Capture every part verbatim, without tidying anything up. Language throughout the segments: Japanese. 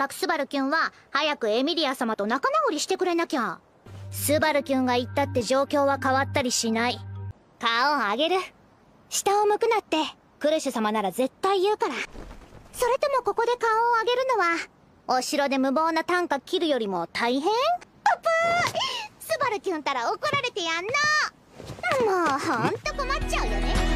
タクスバルキュンは早くエミリア様と仲直りしてくれなきゃ。スバルキュンが言ったって状況は変わったりしない。顔を上げる、下を向くなってクルシュ様なら絶対言うから。それともここで顔を上げるのはお城で無謀な短歌切るよりも大変？パプー、スバルキュンたら怒られてやんの。もうほんと困っちゃうよね。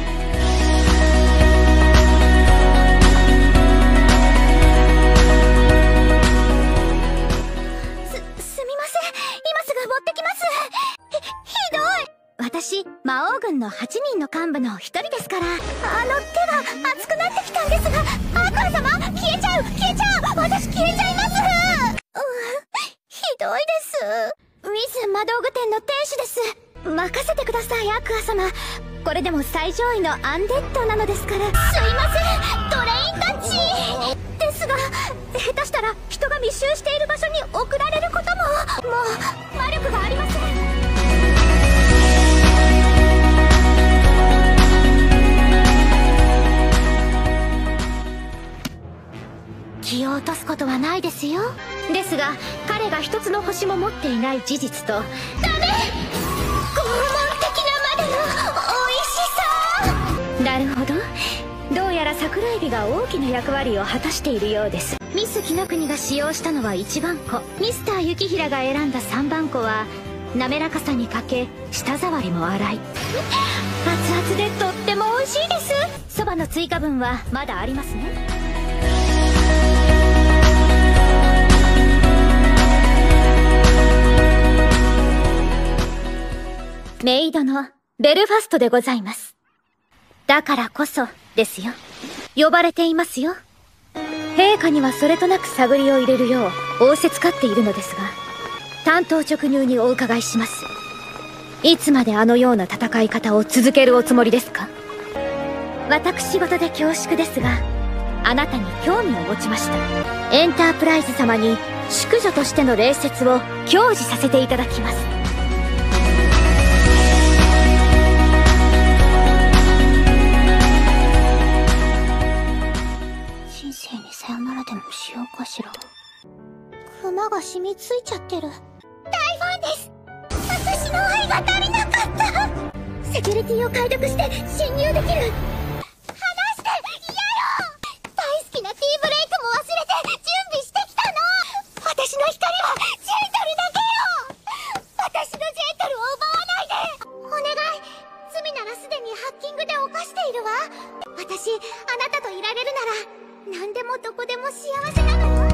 私、魔王軍のはちにんの幹部のひとりですから。あの手が熱くなってきたんですが、アークラ様、消えちゃう消えちゃう、私消えちゃいます。うひどいです。ウィズ魔道具店の店主です。任せてください、アークラ様。これでも最上位のアンデッドなのですから。すいません、ドレインタッチですが、下手したら人が密集している場所に送られることも。もう魔力がありません。気を落とすことはないですよ。ですが彼が一つの星も持っていない事実と、ダメ、拷問的なまでの美味しさ。なるほど、どうやら桜エビが大きな役割を果たしているようです。ミス・キノ国が使用したのはいちばんこ、ミスター・ユキヒラが選んださんばんこは滑らかさに欠け舌触りも荒い。熱々でとっても美味しいです。そばの追加分はまだありますね。メイドのベルファストでございます。だからこそですよ。呼ばれていますよ。陛下にはそれとなく探りを入れるよう仰せつかっているのですが、単刀直入にお伺いします。いつまであのような戦い方を続けるおつもりですか？私事で恐縮ですが、あなたに興味を持ちました。エンタープライズ様に淑女としての礼節を享受させていただきます。さよならでもしようかしら。クマが染みついちゃってる。大ファンです。私の愛が足りなかった。セキュリティを解読して侵入できる。話してやろう。大好きなティーブレイクも忘れて準備してきたの。私の光はジェントルだけよ。私のジェントルを奪わないでお願い。罪ならすでにハッキングで犯しているわ。私あなたといられるなら何でもどこでも幸せなのよ。